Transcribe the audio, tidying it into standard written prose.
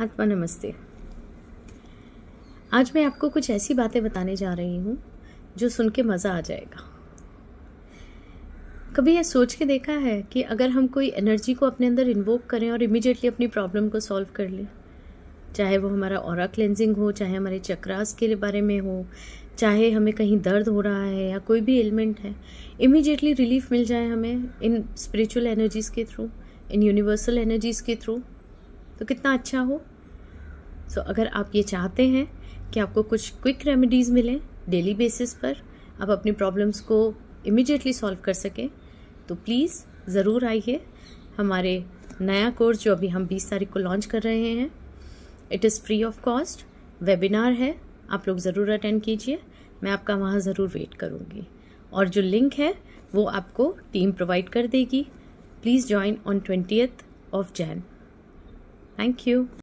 आत्मा नमस्ते। आज मैं आपको कुछ ऐसी बातें बताने जा रही हूँ जो सुन के मज़ा आ जाएगा। कभी यह सोच के देखा है कि अगर हम कोई एनर्जी को अपने अंदर इन्वोक करें और इमीडिएटली अपनी प्रॉब्लम को सॉल्व कर लें, चाहे वो हमारा ऑरा क्लेंजिंग हो, चाहे हमारे चक्रास के बारे में हो, चाहे हमें कहीं दर्द हो रहा है या कोई भी एलिमेंट है, इमीडिएटली रिलीफ मिल जाए हमें इन स्पिरिचुअल एनर्जीज़ के थ्रू, इन यूनिवर्सल एनर्जीज़ के थ्रू, तो कितना अच्छा हो। सो अगर आप ये चाहते हैं कि आपको कुछ क्विक रेमेडीज़ मिलें डेली बेसिस पर, आप अपनी प्रॉब्लम्स को इमीडिएटली सॉल्व कर सकें, तो प्लीज़ ज़रूर आइए हमारे नया कोर्स जो अभी हम 20 तारीख को लॉन्च कर रहे हैं। It is free of cost webinar है, आप लोग ज़रूर अटेंड कीजिए। मैं आपका वहाँ ज़रूर वेट करूँगी और जो लिंक है वो आपको टीम प्रोवाइड कर देगी। Please join on 20th of Jan। Thank you.